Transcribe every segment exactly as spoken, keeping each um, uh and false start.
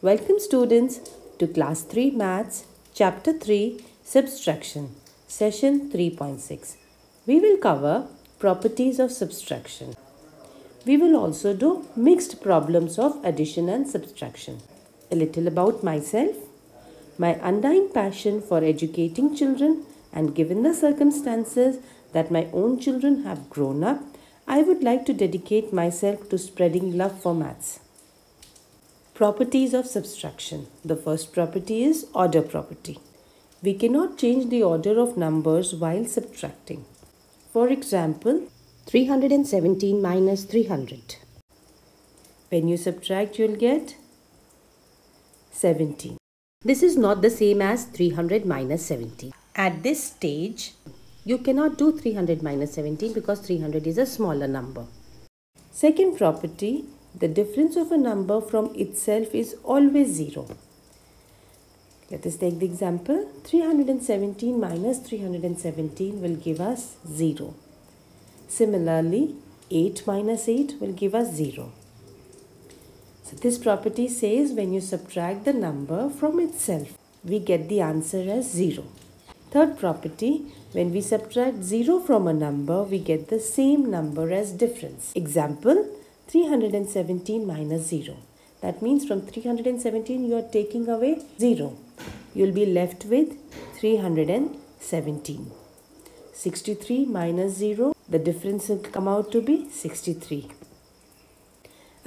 Welcome students to class three maths chapter three subtraction session three point six. We will cover properties of subtraction. We will also do mixed problems of addition and subtraction. A little about myself. My undying passion for educating children, and given the circumstances that my own children have grown up, I would like to dedicate myself to spreading love for maths. Properties of subtraction. The first property is order property. We cannot change the order of numbers while subtracting. For example, three hundred seventeen minus three hundred. When you subtract, you will get seventeen. This is not the same as three hundred minus seventeen. At this stage, you cannot do three hundred minus seventeen because three hundred is a smaller number. Second property. The difference of a number from itself is always zero. Let us take the example. three hundred seventeen minus three hundred seventeen will give us zero. Similarly, eight minus eight will give us zero. So this property says when you subtract the number from itself, we get the answer as zero. Third property, when we subtract zero from a number, we get the same number as difference. Example, three hundred seventeen minus zero. That means from three hundred seventeen you are taking away zero. You will be left with three hundred seventeen. sixty-three minus zero. The difference will come out to be sixty-three.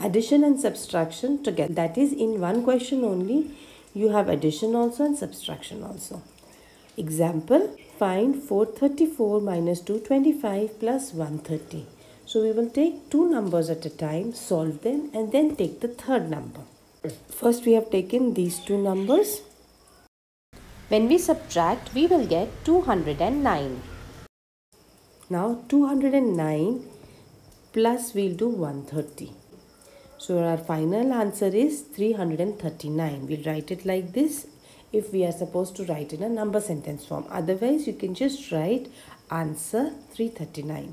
Addition and subtraction together. That is, in one question only you have addition also and subtraction also. Example, find four hundred thirty-four minus two hundred twenty-five plus one hundred thirty. So we will take two numbers at a time, solve them, and then take the third number. First we have taken these two numbers. When we subtract, we will get two hundred nine. Now two hundred nine plus we will do one hundred thirty. So our final answer is three hundred thirty-nine. We will write it like this if we are supposed to write in a number sentence form. Otherwise you can just write answer three hundred thirty-nine.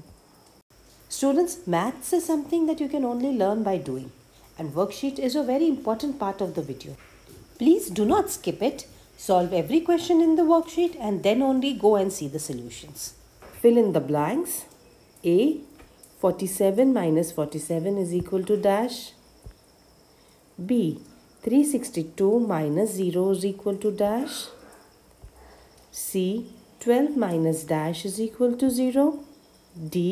Students, maths is something that you can only learn by doing, and worksheet is a very important part of the video. Please do not skip it. Solve every question in the worksheet and then only go and see the solutions. Fill in the blanks. A, forty-seven minus forty-seven is equal to dash. B, three hundred sixty-two minus zero is equal to dash. C, twelve minus dash is equal to zero. D,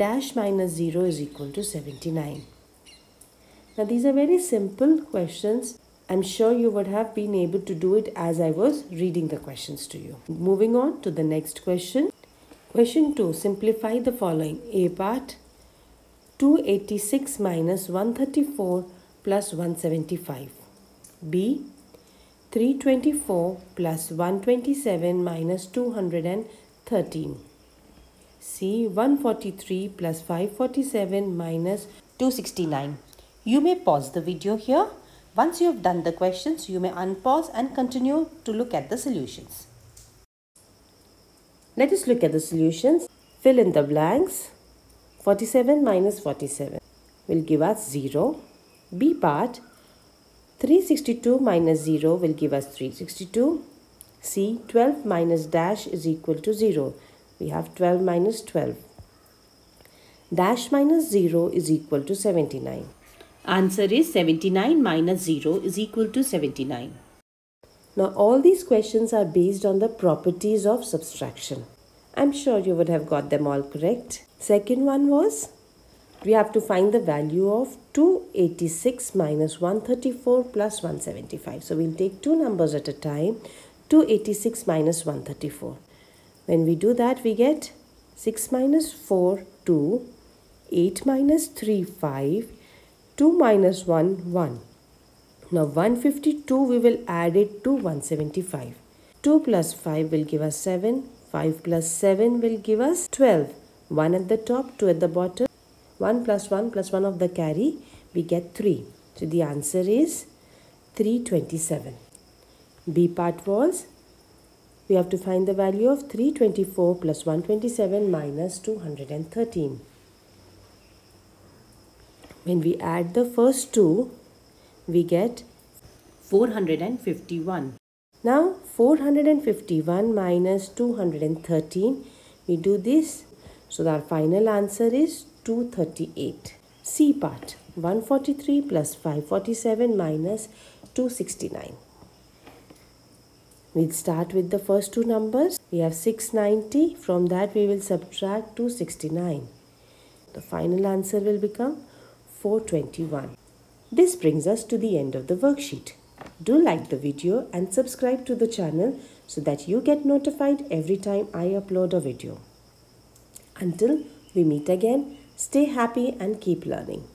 dash minus zero is equal to seventy-nine. Now these are very simple questions. I'm sure you would have been able to do it as I was reading the questions to you. Moving on to the next question. Question two. Simplify the following. A part, two hundred eighty-six minus one hundred thirty-four plus one hundred seventy-five. B, three hundred twenty-four plus one hundred twenty-seven minus two hundred thirteen. C, one hundred forty-three plus five hundred forty-seven minus two hundred sixty-nine. You may pause the video here. Once you have done the questions, you may unpause and continue to look at the solutions. Let us look at the solutions. Fill in the blanks. forty-seven minus forty-seven will give us zero. B part, three hundred sixty-two minus zero will give us three hundred sixty-two. C, twelve minus dash is equal to zero. We have twelve minus twelve. Dash minus zero is equal to seventy-nine. Answer is seventy-nine minus zero is equal to seventy-nine. Now all these questions are based on the properties of subtraction. I'm sure you would have got them all correct. Second one was, we have to find the value of two hundred eighty-six minus one hundred thirty-four plus one hundred seventy-five. So we'll take two numbers at a time. two hundred eighty-six minus one hundred thirty-four. When we do that, we get six minus four, two, eight minus three, five, two minus one, one. Now one hundred fifty-two, we will add it to one hundred seventy-five. two plus five will give us seven, five plus seven will give us twelve. one at the top, two at the bottom, one plus one plus one of the carry, we get three. So the answer is three hundred twenty-seven. B part was, we have to find the value of three hundred twenty-four plus one hundred twenty-seven minus two hundred thirteen. When we add the first two, we get four hundred fifty-one. Now four hundred fifty-one minus two hundred thirteen, we do this, so our final answer is two hundred thirty-eight. C part, one hundred forty-three plus five hundred forty-seven minus two hundred sixty-nine. We'll start with the first two numbers. We have six hundred ninety, from that we will subtract two hundred sixty-nine. The final answer will become four hundred twenty-one. This brings us to the end of the worksheet. Do like the video and subscribe to the channel so that you get notified every time I upload a video. Until we meet again, stay happy and keep learning.